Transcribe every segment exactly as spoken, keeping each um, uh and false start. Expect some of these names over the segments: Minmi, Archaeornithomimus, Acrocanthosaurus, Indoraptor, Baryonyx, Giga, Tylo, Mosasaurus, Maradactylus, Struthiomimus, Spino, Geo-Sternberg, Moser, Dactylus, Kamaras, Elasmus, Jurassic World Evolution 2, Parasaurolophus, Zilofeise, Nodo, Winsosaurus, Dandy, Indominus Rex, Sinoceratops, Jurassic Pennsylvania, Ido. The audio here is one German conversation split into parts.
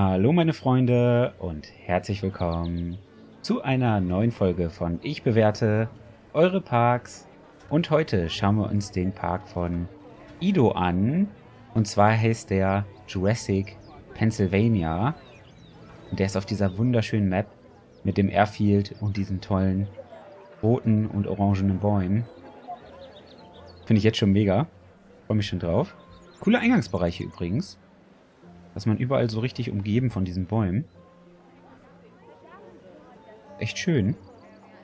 Hallo meine Freunde und herzlich willkommen zu einer neuen Folge von Ich bewerte eure Parks. Und heute schauen wir uns den Park von Ido an. Und zwar heißt der Jurassic Pennsylvania. Und der ist auf dieser wunderschönen Map mit dem Airfield und diesen tollen roten und orangenen Bäumen. Finde ich jetzt schon mega. Freue mich schon drauf. Coole Eingangsbereiche übrigens. Dass man überall so richtig umgeben von diesen Bäumen. Echt schön.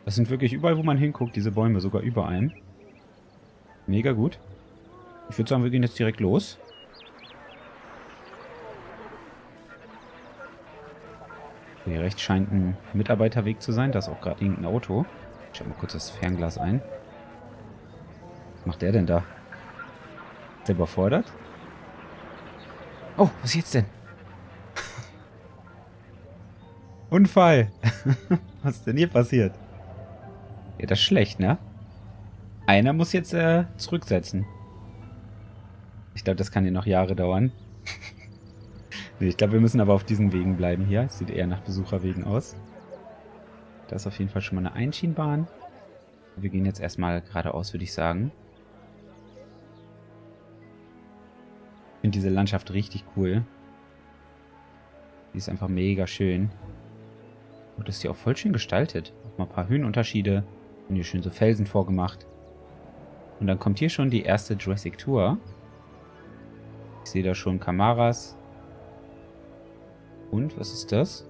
Das sind wirklich überall, wo man hinguckt, diese Bäume, sogar über einem. Mega gut. Ich würde sagen, wir gehen jetzt direkt los. Hier rechts scheint ein Mitarbeiterweg zu sein. Da ist auch gerade irgendein Auto. Ich schalte mal kurz das Fernglas ein. Was macht der denn da? Ist der überfordert? Oh, was ist jetzt denn? Unfall! Was ist denn hier passiert? Ja, das ist schlecht, ne? Einer muss jetzt äh, zurücksetzen. Ich glaube, das kann hier noch Jahre dauern. Nee, ich glaube, wir müssen aber auf diesen Wegen bleiben hier. Sieht eher nach Besucherwegen aus. Das ist auf jeden Fall schon mal eine Einschienbahn. Wir gehen jetzt erstmal geradeaus, würde ich sagen. Ich finde diese Landschaft richtig cool. Die ist einfach mega schön. Und das ist hier auch voll schön gestaltet. Auch mal ein paar Höhenunterschiede. Und hier schön so Felsen vorgemacht. Und dann kommt hier schon die erste Jurassic Tour. Ich sehe da schon Kamaras. Und was ist das?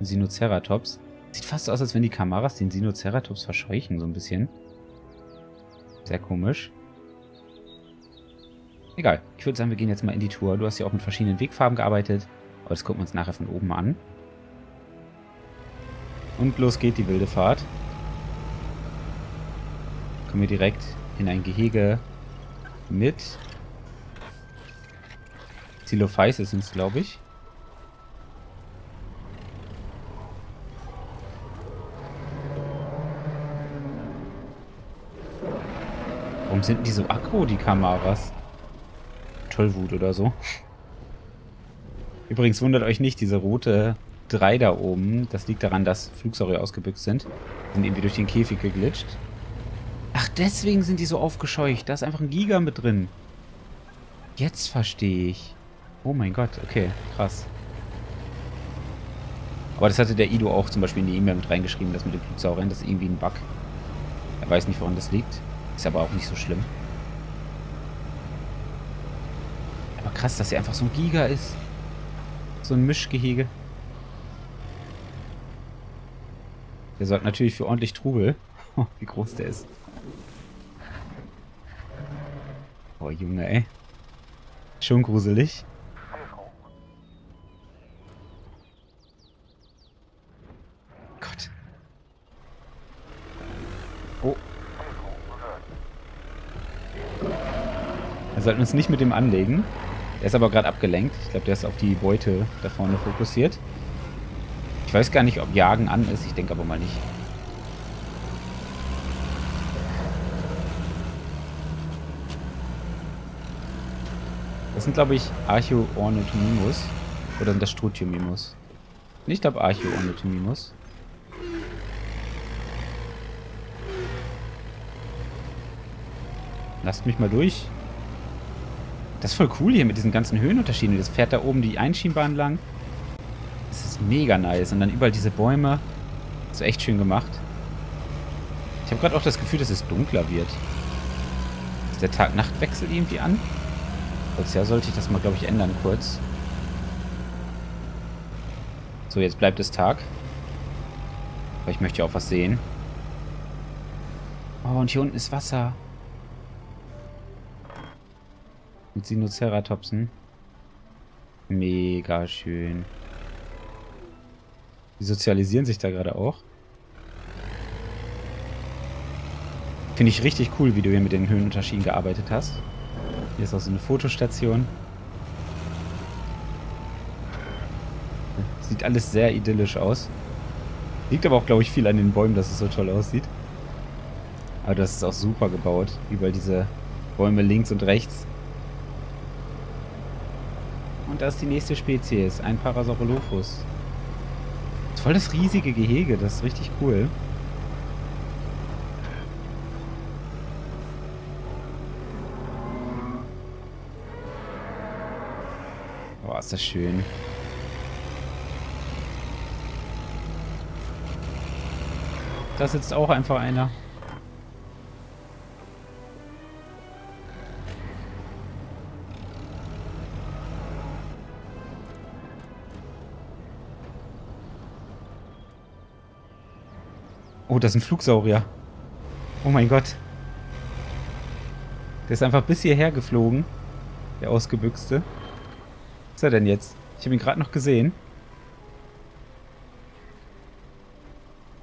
Sinoceratops. Sieht fast so aus, als wenn die Kamaras den Sinoceratops verscheuchen, so ein bisschen. Sehr komisch. Egal. Ich würde sagen, wir gehen jetzt mal in die Tour. Du hast ja auch mit verschiedenen Wegfarben gearbeitet. Aber das gucken wir uns nachher von oben an. Und los geht die wilde Fahrt. Kommen wir direkt in ein Gehege mit Zilofeise sind es, glaube ich. Warum sind die so aggro, die Kamaras? Tollwut oder so. Übrigens wundert euch nicht, diese rote drei da oben. Das liegt daran, dass Flugsaurier ausgebüxt sind. Die sind irgendwie durch den Käfig geglitscht. Ach, deswegen sind die so aufgescheucht. Da ist einfach ein Giga mit drin. Jetzt verstehe ich. Oh mein Gott, okay, krass. Aber das hatte der Ido auch zum Beispiel in die E-Mail mit reingeschrieben, das mit den Flugsauriern. Das ist irgendwie ein Bug. Er weiß nicht, woran das liegt. Ist aber auch nicht so schlimm. Aber krass, dass er einfach so ein Giga ist. So ein Mischgehege. Der sorgt natürlich für ordentlich Trubel. Wie groß der ist. Oh Junge, ey. Schon gruselig. Gott. Oh. Wir sollten uns nicht mit dem anlegen. Der ist aber gerade abgelenkt. Ich glaube, der ist auf die Beute da vorne fokussiert. Ich weiß gar nicht, ob Jagen an ist. Ich denke aber mal nicht. Das sind, glaube ich, Archaeornithomimus. Oder sind das Struthiomimus? Ich glaube, Archaeornithomimus. Lasst mich mal durch. Das ist voll cool hier mit diesen ganzen Höhenunterschieden. Das fährt da oben die Einschienbahn lang. Das ist mega nice. Und dann überall diese Bäume. Das ist echt schön gemacht. Ich habe gerade auch das Gefühl, dass es dunkler wird. Ist der Tag-Nacht-Wechsel irgendwie an? Als ja, sollte ich das mal, glaube ich, ändern kurz. So, jetzt bleibt es Tag. Aber ich möchte ja auch was sehen. Oh, und hier unten ist Wasser. Mit Sinoceratopsen. Mega schön. Die sozialisieren sich da gerade auch. Finde ich richtig cool, wie du hier mit den Höhenunterschieden gearbeitet hast. Hier ist auch so eine Fotostation. Sieht alles sehr idyllisch aus. Liegt aber auch, glaube ich, viel an den Bäumen, dass es so toll aussieht. Aber das ist auch super gebaut. Überall diese Bäume links und rechts. Und das ist die nächste Spezies, ein Parasaurolophus. Das ist voll das riesige Gehege, das ist richtig cool. Boah, ist das schön. Da sitzt auch einfach einer. Oh, das ist ein Flugsaurier. Oh mein Gott. Der ist einfach bis hierher geflogen. Der Ausgebüxte. Was ist er denn jetzt? Ich habe ihn gerade noch gesehen.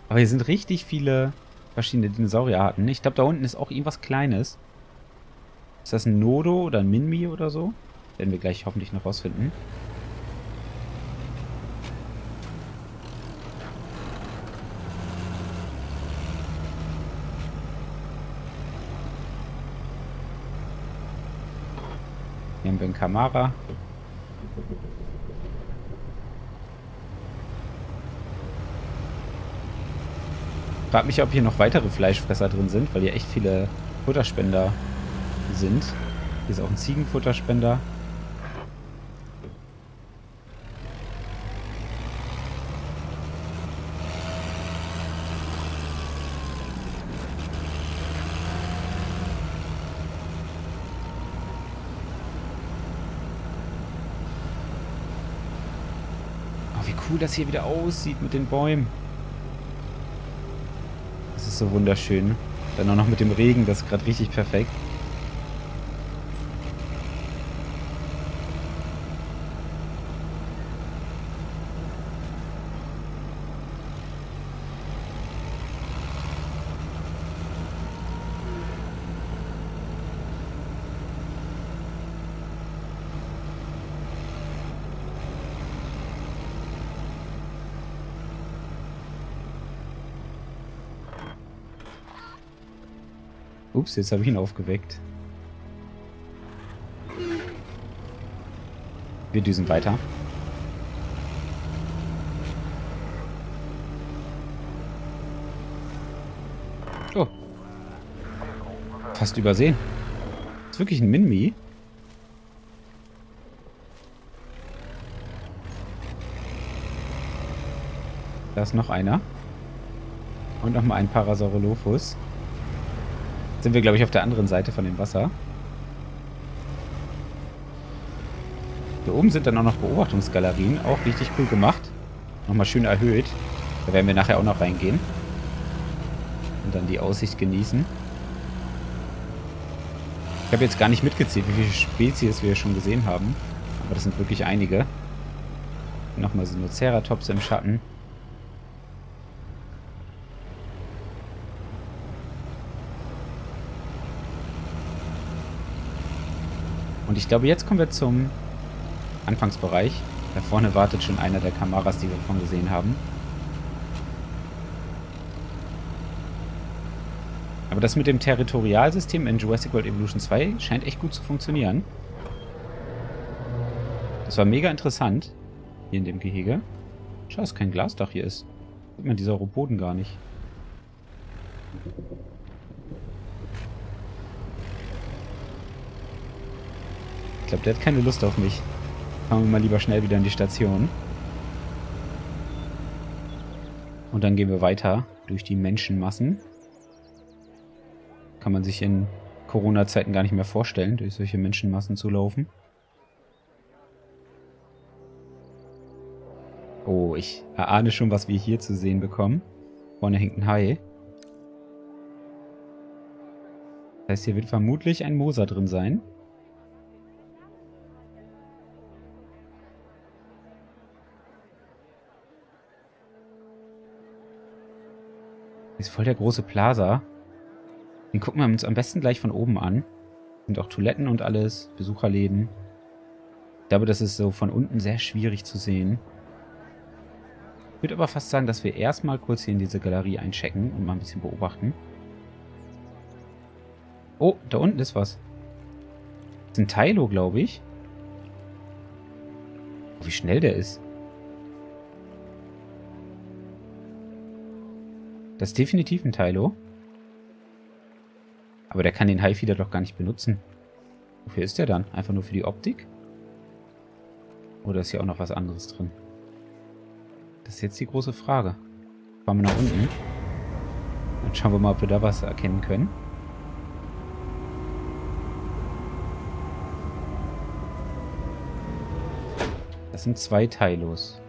Aber hier sind richtig viele verschiedene Dinosaurierarten. Ich glaube, da unten ist auch irgendwas Kleines. Ist das ein Nodo oder ein Minmi oder so? Werden wir gleich hoffentlich noch rausfinden. Hier haben wir einen Kamara. Ich frage mich, ob hier noch weitere Fleischfresser drin sind, weil hier echt viele Futterspender sind. Hier ist auch ein Ziegenfutterspender. Cool, dass hier wieder aussieht mit den Bäumen. Das ist so wunderschön. Dann auch noch mit dem Regen, das ist gerade richtig perfekt. Ups, jetzt habe ich ihn aufgeweckt. Wir düsen weiter. Oh. Fast übersehen. Ist wirklich ein Minmi? Da ist noch einer. Und nochmal ein Parasaurolophus. Sind wir, glaube ich, auf der anderen Seite von dem Wasser. Hier oben sind dann auch noch Beobachtungsgalerien. Auch richtig cool gemacht. Nochmal schön erhöht. Da werden wir nachher auch noch reingehen. Und dann die Aussicht genießen. Ich habe jetzt gar nicht mitgezählt, wie viele Spezies wir schon gesehen haben. Aber das sind wirklich einige. Nochmal Sinoceratops im Schatten. Und ich glaube, jetzt kommen wir zum Anfangsbereich. Da vorne wartet schon einer der Kameras, die wir vorhin gesehen haben. Aber das mit dem Territorialsystem in Jurassic World Evolution zwei scheint echt gut zu funktionieren. Das war mega interessant, hier in dem Gehege. Schau, dass kein Glasdach hier ist. Sieht man die Sauropoden gar nicht. Ich glaube, der hat keine Lust auf mich. Fahren wir mal lieber schnell wieder in die Station. Und dann gehen wir weiter durch die Menschenmassen. Kann man sich in Corona-Zeiten gar nicht mehr vorstellen, durch solche Menschenmassen zu laufen. Oh, ich erahne schon, was wir hier zu sehen bekommen. Vorne hängt ein Hai. Das heißt, hier wird vermutlich ein Moser drin sein. Ist voll der große Plaza. Den gucken wir uns am besten gleich von oben an. Sind auch Toiletten und alles, Besucherläden. Ich glaube, das ist so von unten sehr schwierig zu sehen. Ich würde aber fast sagen, dass wir erstmal kurz hier in diese Galerie einchecken und mal ein bisschen beobachten. Oh, da unten ist was. Das ist ein Tylo, glaube ich. wie schnell der ist. Das ist definitiv ein Tylo. Aber der kann den Highfeeder doch gar nicht benutzen. Wofür ist der dann? Einfach nur für die Optik? Oder ist hier auch noch was anderes drin? Das ist jetzt die große Frage. Fahren wir nach unten. Dann schauen wir mal, ob wir da was erkennen können. Das sind zwei Tylos.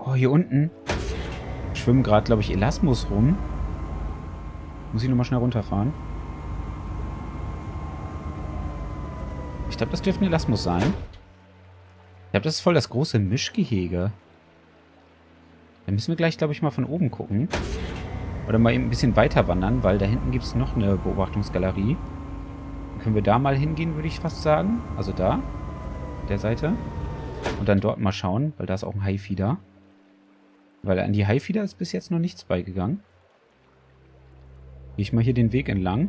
Oh, hier unten schwimmen gerade, glaube ich, Elasmus rum. Muss ich nochmal schnell runterfahren. Ich glaube, das dürfte ein Elasmus sein. Ich glaube, das ist voll das große Mischgehege. Da müssen wir gleich, glaube ich, mal von oben gucken. Oder mal eben ein bisschen weiter wandern, weil da hinten gibt es noch eine Beobachtungsgalerie. Dann können wir da mal hingehen, würde ich fast sagen. Also da, der Seite. Und dann dort mal schauen, weil da ist auch ein Highfeeder. Weil an die Highfeeder ist bis jetzt noch nichts beigegangen. Gehe ich mal hier den Weg entlang.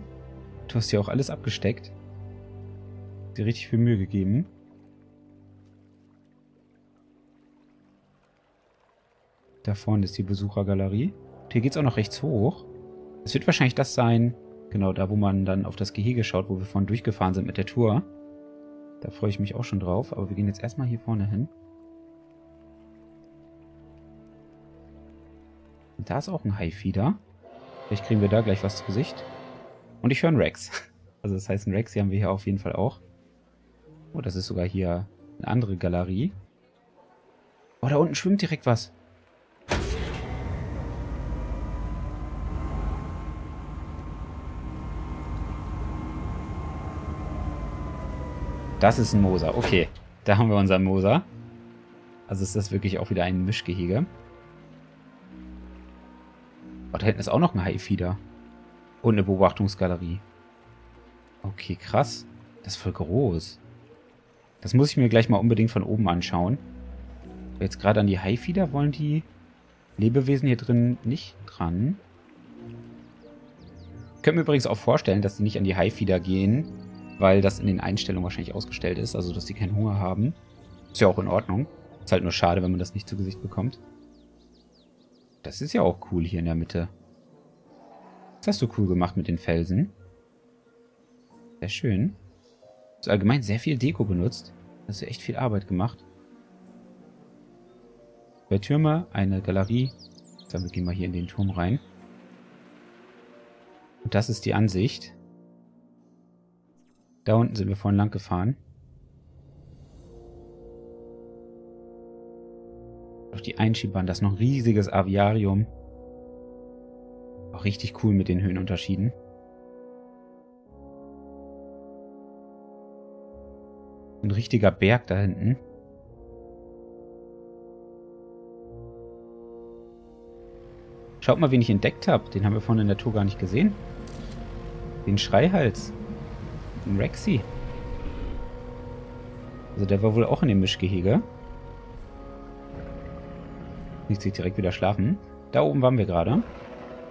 Du hast ja auch alles abgesteckt. Dir richtig viel Mühe gegeben. Da vorne ist die Besuchergalerie. Und hier geht es auch noch rechts hoch. Es wird wahrscheinlich das sein, genau da, wo man dann auf das Gehege schaut, wo wir vorhin durchgefahren sind mit der Tour. Da freue ich mich auch schon drauf. Aber wir gehen jetzt erstmal hier vorne hin. Und da ist auch ein Highfeeder. Vielleicht kriegen wir da gleich was zu Gesicht. Und ich höre einen Rex. Also das heißt, einen Rex, hier haben wir hier auf jeden Fall auch. Oh, das ist sogar hier eine andere Galerie. Oh, da unten schwimmt direkt was. Das ist ein Moser. Okay, da haben wir unseren Moser. Also ist das wirklich auch wieder ein Mischgehege. Oh, da hinten ist auch noch ein Highfeeder. Und eine Beobachtungsgalerie. Okay, krass. Das ist voll groß. Das muss ich mir gleich mal unbedingt von oben anschauen. Jetzt gerade an die Highfeeder wollen die Lebewesen hier drin nicht dran. Ich könnte mir übrigens auch vorstellen, dass die nicht an die Highfeeder gehen, weil das in den Einstellungen wahrscheinlich ausgestellt ist, also dass die keinen Hunger haben. Ist ja auch in Ordnung. Ist halt nur schade, wenn man das nicht zu Gesicht bekommt. Das ist ja auch cool hier in der Mitte. Das hast du cool gemacht mit den Felsen. Sehr schön. Du hast allgemein sehr viel Deko benutzt. Hast du echt viel Arbeit gemacht. Zwei Türme, eine Galerie. Dann gehen wir hier in den Turm rein. Und das ist die Ansicht. Da unten sind wir vorhin lang gefahren. Auf die Einschiebern, das ist noch ein riesiges Aviarium. Auch richtig cool mit den Höhenunterschieden. Ein richtiger Berg da hinten. Schaut mal, wen ich entdeckt habe. Den haben wir vorhin in der Tour gar nicht gesehen. Den Schreihals. Den Rexy. Also der war wohl auch in dem Mischgehege. Jetzt geht direkt wieder schlafen. Da oben waren wir gerade.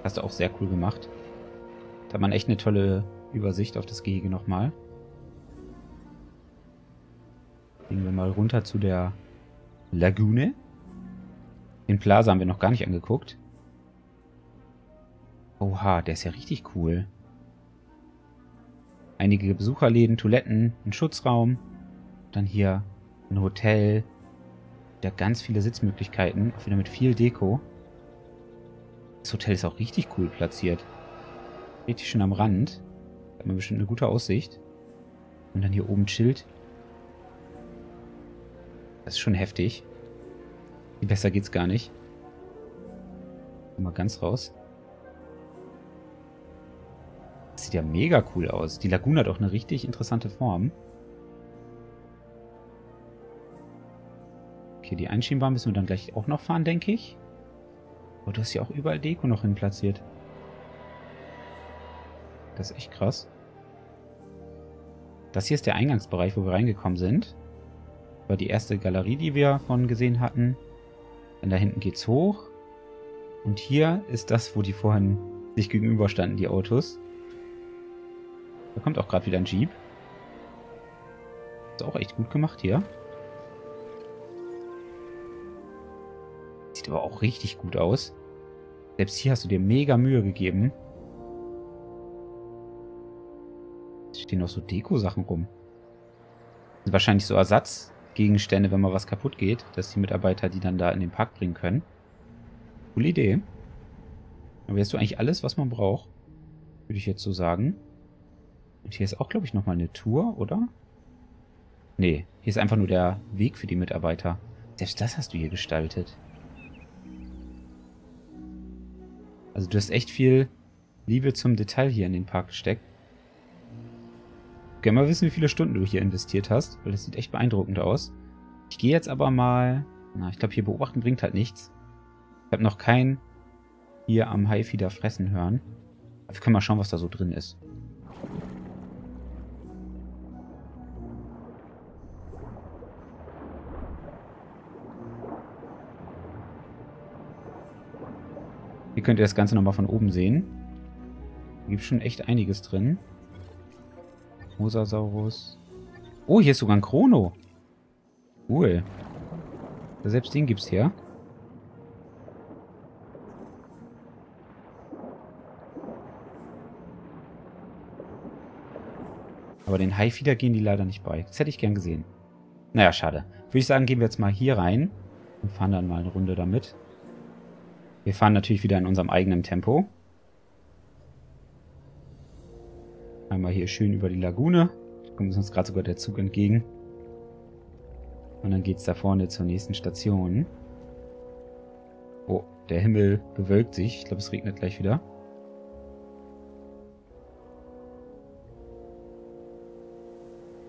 Hast du auch sehr cool gemacht. Da hat man echt eine tolle Übersicht auf das Gehege nochmal. Gehen wir mal runter zu der Lagune. Den Plaza haben wir noch gar nicht angeguckt. Oha, der ist ja richtig cool. Einige Besucherläden, Toiletten, ein Schutzraum. Dann hier ein Hotel. Da ganz viele Sitzmöglichkeiten, auch wieder mit viel Deko. Das Hotel ist auch richtig cool platziert. Richtig schön am Rand. Da hat man bestimmt eine gute Aussicht. Und dann hier oben chillt. Das ist schon heftig. Viel besser geht's gar nicht. Mal ganz raus. Das sieht ja mega cool aus. Die Lagune hat auch eine richtig interessante Form. Okay, die Einschienbahn müssen wir dann gleich auch noch fahren, denke ich. Oh, du hast ja auch überall Deko noch hin platziert. Das ist echt krass. Das hier ist der Eingangsbereich, wo wir reingekommen sind. Das war die erste Galerie, die wir von gesehen hatten. Dann da hinten geht's hoch. Und hier ist das, wo die vorhin sich gegenüberstanden, die Autos. Da kommt auch gerade wieder ein Jeep. Ist auch echt gut gemacht hier. Sieht aber auch richtig gut aus. Selbst hier hast du dir mega Mühe gegeben. Es stehen noch so Deko-Sachen rum. Das sind wahrscheinlich so Ersatzgegenstände, wenn mal was kaputt geht, dass die Mitarbeiter die dann da in den Park bringen können. Coole Idee. Aber hier hast du eigentlich alles, was man braucht. Würde ich jetzt so sagen. Und hier ist auch, glaube ich, nochmal eine Tour, oder? Nee, hier ist einfach nur der Weg für die Mitarbeiter. Selbst das hast du hier gestaltet. Also du hast echt viel Liebe zum Detail hier in den Park gesteckt. Ich würde gerne mal wissen, wie viele Stunden du hier investiert hast, weil das sieht echt beeindruckend aus. Ich gehe jetzt aber mal... Na, ich glaube, hier beobachten bringt halt nichts. Ich habe noch keinen hier am Haifieder fressen hören. Aber wir können mal schauen, was da so drin ist. Hier könnt ihr das Ganze nochmal von oben sehen. Da gibt es schon echt einiges drin. Mosasaurus. Oh, hier ist sogar ein Chrono. Cool. Selbst den gibt's hier. Aber den Haifieder gehen die leider nicht bei. Das hätte ich gern gesehen. Naja, schade. Würde ich sagen, gehen wir jetzt mal hier rein. Und fahren dann mal eine Runde damit. Wir fahren natürlich wieder in unserem eigenen Tempo. Einmal hier schön über die Lagune. Da kommt uns gerade sogar der Zug entgegen. Und dann geht's da vorne zur nächsten Station. Oh, der Himmel bewölkt sich. Ich glaube, es regnet gleich wieder.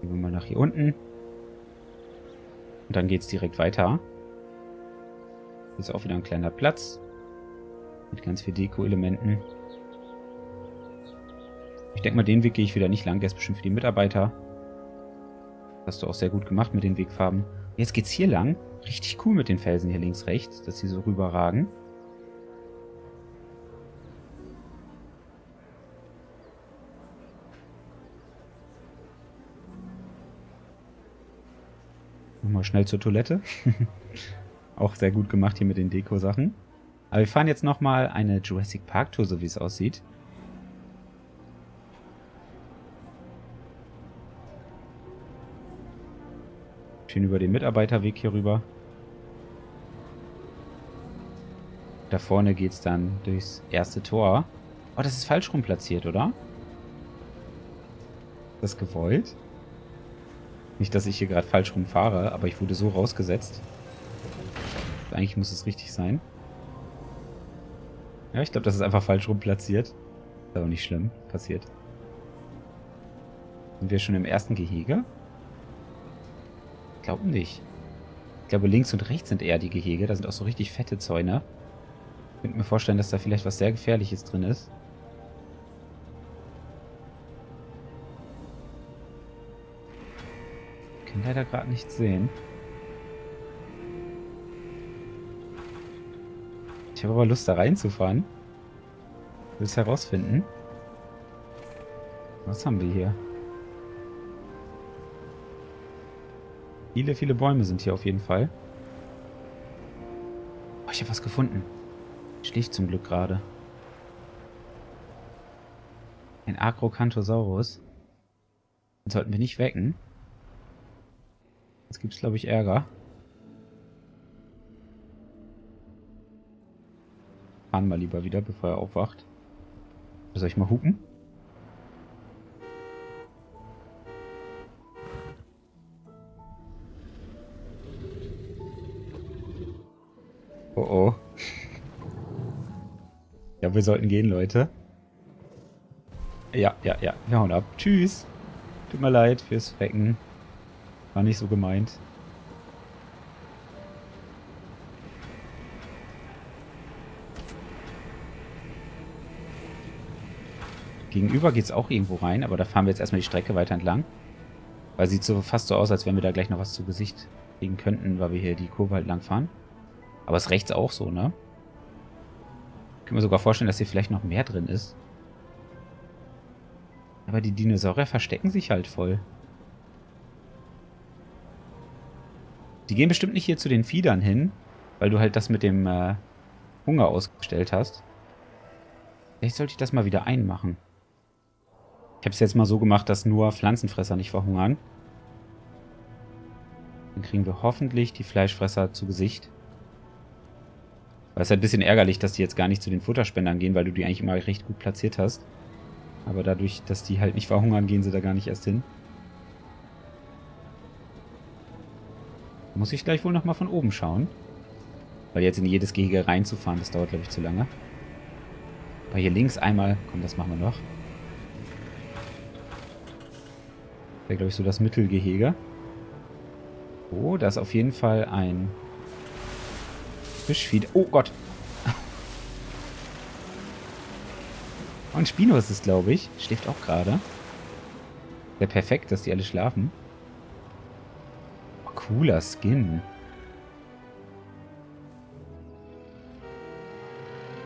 Gehen wir mal nach hier unten. Und dann geht's direkt weiter. Hier ist auch wieder ein kleiner Platz. Mit ganz viel Deko-Elementen. Ich denke mal, den Weg gehe ich wieder nicht lang. Der ist bestimmt für die Mitarbeiter. Das hast du auch sehr gut gemacht mit den Wegfarben. Jetzt geht's hier lang. Richtig cool mit den Felsen hier links, rechts, dass sie so rüberragen. Nochmal schnell zur Toilette. Auch sehr gut gemacht hier mit den Deko-Sachen. Aber wir fahren jetzt nochmal eine Jurassic Park-Tour, so wie es aussieht. Schön über den Mitarbeiterweg hier rüber. Da vorne geht es dann durchs erste Tor. Oh, das ist falsch rum platziert, oder? Ist das gewollt? Nicht, dass ich hier gerade falsch rum fahre, aber ich wurde so rausgesetzt. Eigentlich muss es richtig sein. Ja, ich glaube, das ist einfach falsch rum platziert. Ist aber nicht schlimm. Passiert. Sind wir schon im ersten Gehege? Ich glaube nicht. Ich glaube, links und rechts sind eher die Gehege. Da sind auch so richtig fette Zäune. Ich könnte mir vorstellen, dass da vielleicht was sehr Gefährliches drin ist. Ich kann leider gerade nichts sehen. Ich habe aber Lust, da reinzufahren. Ich will es herausfinden. Was haben wir hier? Viele, viele Bäume sind hier auf jeden Fall. Oh, ich habe was gefunden. Ich schläft zum Glück gerade. Ein Acrocanthosaurus. Den sollten wir nicht wecken. Jetzt gibt es, glaube ich, Ärger. Fahren wir lieber wieder, bevor er aufwacht. Soll ich mal hupen? Oh oh. Ja, wir sollten gehen, Leute. Ja, ja, ja. Wir hauen ab. Tschüss. Tut mir leid fürs Wecken. War nicht so gemeint. Gegenüber geht es auch irgendwo rein, aber da fahren wir jetzt erstmal die Strecke weiter entlang. Weil sieht so fast so aus, als wenn wir da gleich noch was zu Gesicht kriegen könnten, weil wir hier die Kurve halt lang fahren. Aber ist rechts auch so, ne? Ich kann mir sogar vorstellen, dass hier vielleicht noch mehr drin ist. Aber die Dinosaurier verstecken sich halt voll. Die gehen bestimmt nicht hier zu den Fiedern hin, weil du halt das mit dem äh, Hunger ausgestellt hast. Vielleicht sollte ich das mal wieder einmachen. Ich habe es jetzt mal so gemacht, dass nur Pflanzenfresser nicht verhungern. Dann kriegen wir hoffentlich die Fleischfresser zu Gesicht. Weil es ist ein bisschen ärgerlich, dass die jetzt gar nicht zu den Futterspendern gehen, weil du die eigentlich immer recht gut platziert hast. Aber dadurch, dass die halt nicht verhungern, gehen sie da gar nicht erst hin. Da muss ich gleich wohl nochmal von oben schauen. Weil jetzt in jedes Gehege reinzufahren, das dauert glaube ich zu lange. Aber hier links einmal, komm, das machen wir noch. Das wäre glaube ich so das Mittelgehege. Oh, da ist auf jeden Fall ein Fischvieh. Oh Gott! Und Spino ist es, glaube ich. Schläft auch gerade. Ja, perfekt, dass die alle schlafen. Oh, cooler Skin.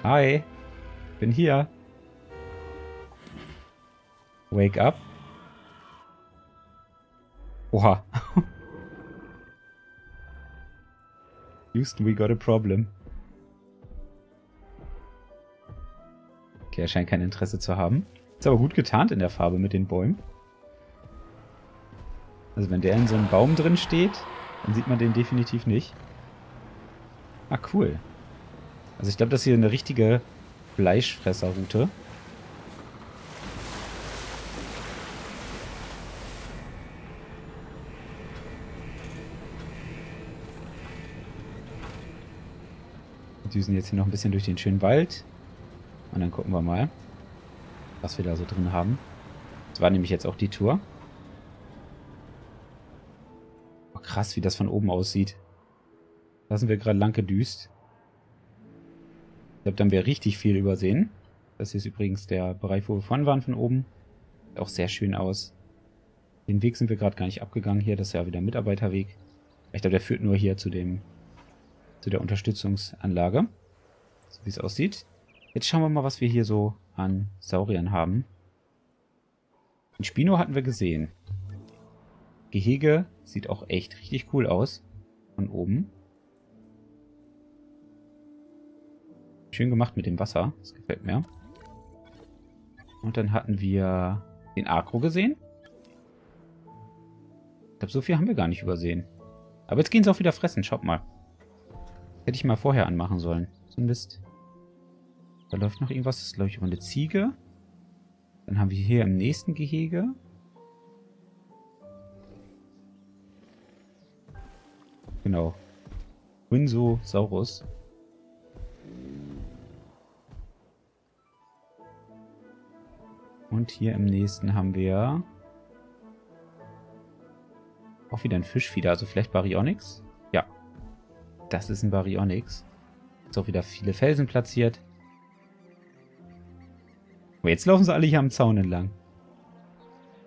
Hi. Bin hier. Wake up. Oha. Houston, we got a problem. Okay, er scheint kein Interesse zu haben. Ist aber gut getarnt in der Farbe mit den Bäumen. Also wenn der in so einem Baum drin steht, dann sieht man den definitiv nicht. Ah, cool. Also ich glaube, das ist hier eine richtige Fleischfresserroute. Düsen jetzt hier noch ein bisschen durch den schönen Wald. Und dann gucken wir mal, was wir da so drin haben. Das war nämlich jetzt auch die Tour. Oh, krass, wie das von oben aussieht. Da sind wir gerade lang gedüst. Ich glaube, dann wäre richtig viel übersehen. Das hier ist übrigens der Bereich, wo wir vorhin waren, von oben. Sieht auch sehr schön aus. Den Weg sind wir gerade gar nicht abgegangen hier. Das ist ja wieder ein Mitarbeiterweg. Ich glaube, der führt nur hier zu dem... zu der Unterstützungsanlage, so wie es aussieht. Jetzt schauen wir mal, was wir hier so an Sauriern haben. Den Spino hatten wir gesehen. Gehege sieht auch echt richtig cool aus. Von oben. Schön gemacht mit dem Wasser. Das gefällt mir. Und dann hatten wir den Acro gesehen. Ich glaube, so viel haben wir gar nicht übersehen. Aber jetzt gehen sie auch wieder fressen. Schaut mal. Hätte ich mal vorher anmachen sollen. So ein Mist. Da läuft noch irgendwas. Das ist, glaube ich, über eine Ziege. Dann haben wir hier im nächsten Gehege. Genau. Winsosaurus. Und hier im nächsten haben wir auch wieder ein Fischfieder. Also vielleicht Baryonyx. Das ist ein Baryonyx. Ist auch wieder viele Felsen platziert. Oh, jetzt laufen sie alle hier am Zaun entlang.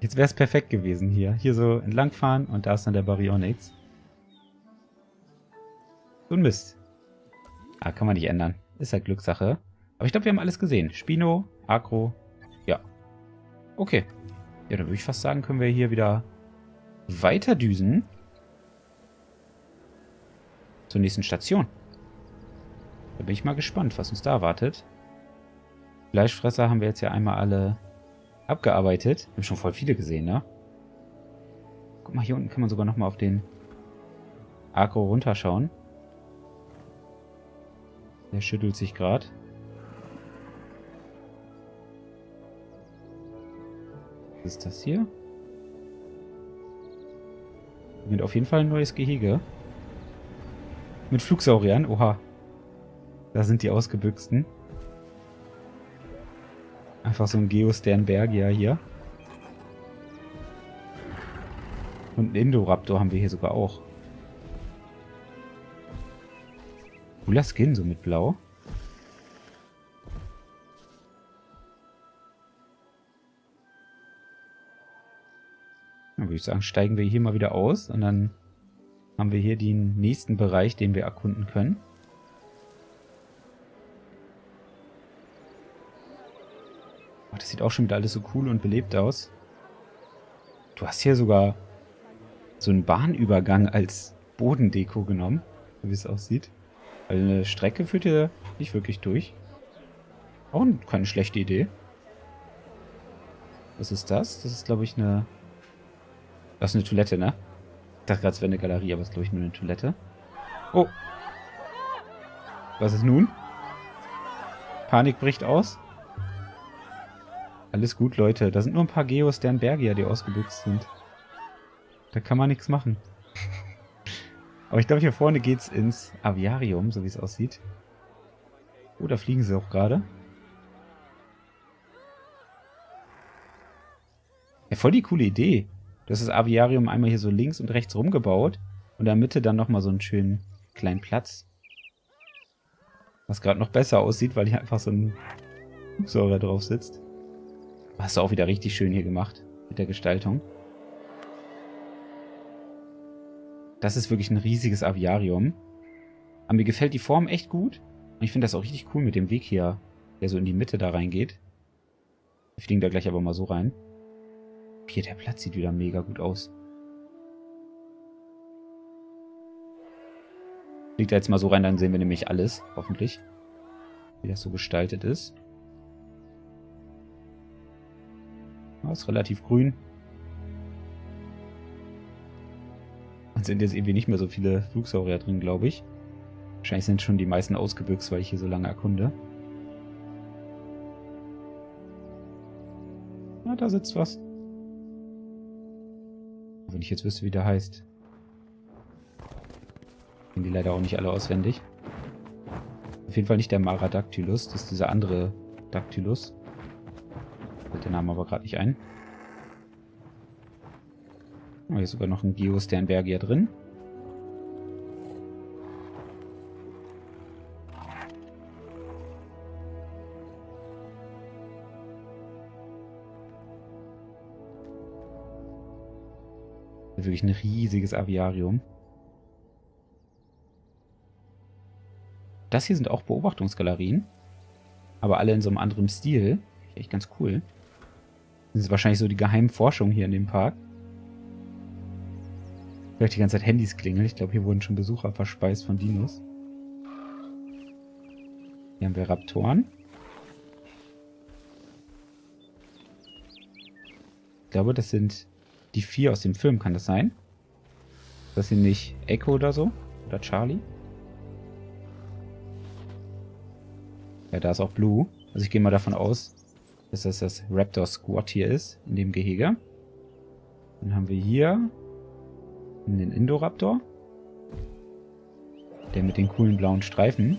Jetzt wäre es perfekt gewesen hier. Hier so entlang fahren und da ist dann der Baryonyx. So ein Mist. Ah, kann man nicht ändern. Ist halt Glückssache. Aber ich glaube, wir haben alles gesehen. Spino, Acro. Ja. Okay. Ja, dann würde ich fast sagen, können wir hier wieder weiter düsen. Zur nächsten Station. Da bin ich mal gespannt, was uns da erwartet. Fleischfresser haben wir jetzt ja einmal alle abgearbeitet. Wir haben schon voll viele gesehen, ne? Guck mal, hier unten kann man sogar nochmal auf den Acro runterschauen. Der schüttelt sich gerade. Was ist das hier? Hier wird auf jeden Fall ein neues Gehege. Mit Flugsauriern, oha. Da sind die ausgebüxten. Einfach so ein Geo-Sternberg, ja, hier. Und einen Indoraptor haben wir hier sogar auch. Cooler Skin, so mit Blau. Dann würde ich sagen, steigen wir hier mal wieder aus und dann haben wir hier den nächsten Bereich, den wir erkunden können. Oh, das sieht auch schon wieder alles so cool und belebt aus. Du hast hier sogar so einen Bahnübergang als Bodendeko genommen, so wie es aussieht. Weil eine Strecke führt hier nicht wirklich durch. Auch keine schlechte Idee. Was ist das? Das ist, glaube ich, eine... Das ist eine Toilette, ne? Ich dachte gerade, es wäre eine Galerie, aber es ist, glaube ich, nur eine Toilette. Oh! Was ist nun? Panik bricht aus. Alles gut, Leute. Da sind nur ein paar Geo-Sternbergier, die ausgebüxt sind. Da kann man nichts machen. Aber ich glaube, hier vorne geht's ins Aviarium, so wie es aussieht. Oh, da fliegen sie auch gerade. Ja, voll die coole Idee. Du hast das Aviarium einmal hier so links und rechts rumgebaut. Und in der Mitte dann nochmal so einen schönen kleinen Platz. Was gerade noch besser aussieht, weil hier einfach so ein Flugsäure drauf sitzt. Hast du auch wieder richtig schön hier gemacht. Mit der Gestaltung. Das ist wirklich ein riesiges Aviarium. Aber mir gefällt die Form echt gut. Und ich finde das auch richtig cool mit dem Weg hier, der so in die Mitte da reingeht. Wir fliegen da gleich aber mal so rein. Hier, der Platz sieht wieder mega gut aus. Fliegt da jetzt mal so rein, dann sehen wir nämlich alles, hoffentlich. Wie das so gestaltet ist. Ja, ist relativ grün. Und sind jetzt irgendwie nicht mehr so viele Flugsaurier drin, glaube ich. Wahrscheinlich sind schon die meisten ausgebüxt, weil ich hier so lange erkunde. Na, da sitzt was. Wenn ich jetzt wüsste, wie der heißt. Kennen die leider auch nicht alle auswendig. Auf jeden Fall nicht der Maradactylus, das ist dieser andere Dactylus. Fällt der Name aber gerade nicht ein. Oh, hier ist sogar noch ein Geo-Sternbergier drin. Wirklich ein riesiges Aviarium. Das hier sind auch Beobachtungsgalerien. Aber alle in so einem anderen Stil. Echt ganz cool. Das ist wahrscheinlich so die geheime Forschung hier in dem Park. Vielleicht die ganze Zeit Handys klingeln. Ich glaube, hier wurden schon Besucher verspeist von Dinos. Hier haben wir Raptoren. Ich glaube, das sind... Die vier aus dem Film, kann das sein? Das sind nicht Echo oder so? Oder Charlie? Ja, da ist auch Blue. Also ich gehe mal davon aus, dass das das Raptor Squad hier ist, in dem Gehege. Dann haben wir hier einen Indoraptor. Der mit den coolen blauen Streifen.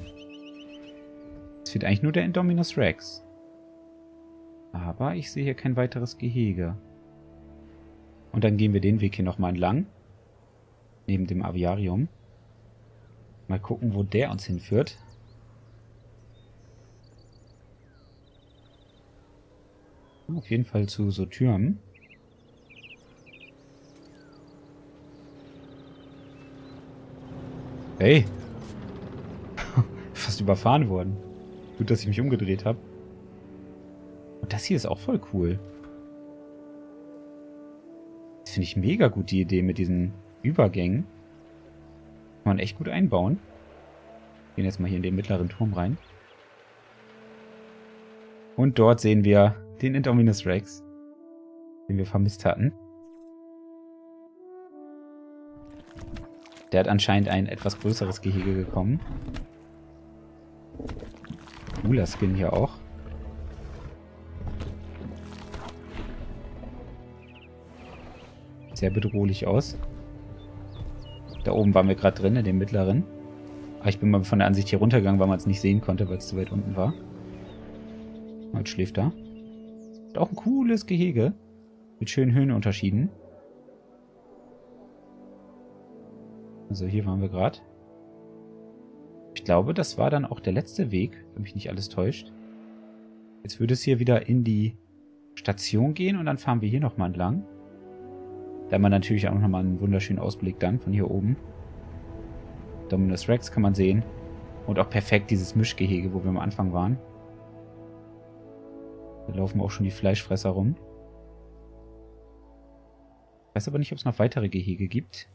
Es fehlt eigentlich nur der Indominus Rex. Aber ich sehe hier kein weiteres Gehege. Und dann gehen wir den Weg hier nochmal entlang. Neben dem Aviarium. Mal gucken, wo der uns hinführt. Auf jeden Fall zu so Türmen. Hey! Fast überfahren worden. Gut, dass ich mich umgedreht habe. Und das hier ist auch voll cool. Finde ich mega gut, die Idee mit diesen Übergängen. Kann man echt gut einbauen. Gehen jetzt mal hier in den mittleren Turm rein. Und dort sehen wir den Indominus Rex, den wir vermisst hatten. Der hat anscheinend ein etwas größeres Gehege bekommen. Cooler Skin hier auch. Sehr bedrohlich aus. Da oben waren wir gerade drin, in dem mittleren. Aber ich bin mal von der Ansicht hier runtergegangen, weil man es nicht sehen konnte, weil es zu weit unten war. Jetzt schläft er. Hat auch ein cooles Gehege. Mit schönen Höhenunterschieden. Also hier waren wir gerade. Ich glaube, das war dann auch der letzte Weg, wenn mich nicht alles täuscht. Jetzt würde es hier wieder in die Station gehen und dann fahren wir hier nochmal entlang. Da hat man natürlich auch nochmal einen wunderschönen Ausblick dann von hier oben. Indominus Rex kann man sehen. Und auch perfekt dieses Mischgehege, wo wir am Anfang waren. Da laufen auch schon die Fleischfresser rum. Ich weiß aber nicht, ob es noch weitere Gehege gibt.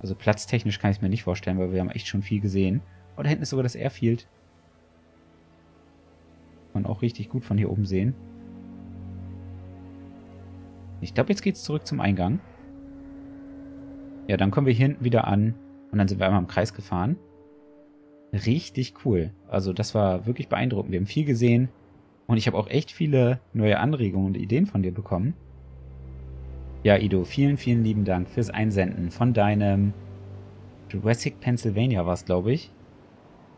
Also platztechnisch kann ich es mir nicht vorstellen, weil wir haben echt schon viel gesehen. Oh, da hinten ist sogar das Airfield. Kann man auch richtig gut von hier oben sehen. Ich glaube, jetzt geht's zurück zum Eingang. Ja, dann kommen wir hier hinten wieder an. Und dann sind wir einmal im Kreis gefahren. Richtig cool. Also das war wirklich beeindruckend. Wir haben viel gesehen. Und ich habe auch echt viele neue Anregungen und Ideen von dir bekommen. Ja, Ido, vielen, vielen lieben Dank fürs Einsenden von deinem Jurassic Pennsylvania war es, glaube ich.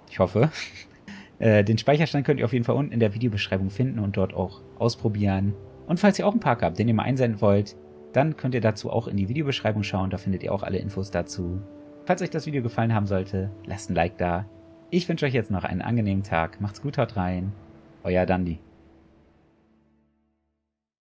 Ich hoffe. Äh, den Speicherstand könnt ihr auf jeden Fall unten in der Videobeschreibung finden und dort auch ausprobieren. Und falls ihr auch einen Park habt, den ihr mal einsenden wollt, dann könnt ihr dazu auch in die Videobeschreibung schauen. Da findet ihr auch alle Infos dazu. Falls euch das Video gefallen haben sollte, lasst ein Like da. Ich wünsche euch jetzt noch einen angenehmen Tag. Macht's gut, haut rein. Euer Dandi.